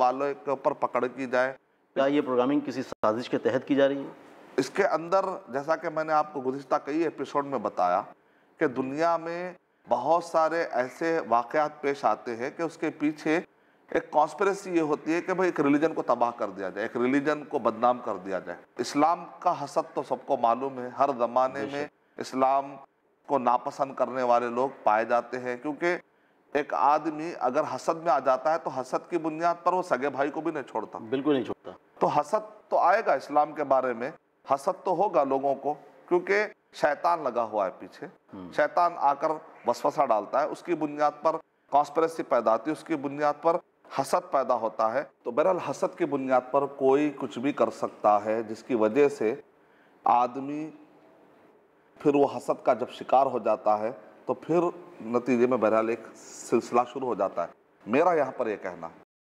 वालों के ऊपर पकड़ की जाए। क्या ये प्रोग्रामिंग किसी साजिश के तहत की जा रही है? इसके अंदर जैसा कि मैंने आपको गुज़िश्ता कई एपिसोड में बताया कि दुनिया में बहुत सारे ऐसे वाक़यात पेश आते हैं कि उसके पीछे एक कॉन्स्पिरेसी ये होती है कि भाई एक रिलीजन को तबाह कर दिया जाए, एक रिलीजन को बदनाम कर दिया जाए। इस्लाम का हसद तो सबको मालूम है, हर ज़माने में इस्लाम को नापसंद करने वाले लोग पाए जाते हैं, क्योंकि एक आदमी अगर हसद में आ जाता है तो हसद की बुनियाद पर वो सगे भाई को भी नहीं छोड़ता, बिल्कुल नहीं छोड़ता। तो हसद तो आएगा, इस्लाम के बारे में हसद तो होगा लोगों को, क्योंकि शैतान लगा हुआ है पीछे। शैतान आकर वसवसा डालता है, उसकी बुनियाद पर कॉन्स्पिरेसी पैदा होती है, उसकी बुनियाद पर हसद पैदा होता है। तो बहरहाल हसद की बुनियाद पर कोई कुछ भी कर सकता है, जिसकी वजह से आदमी फिर वो हसद का जब शिकार हो जाता है तो फिर नतीजे में बहरहाल एक सिलसिला शुरू हो जाता है। मेरा यहाँ पर यह कहना है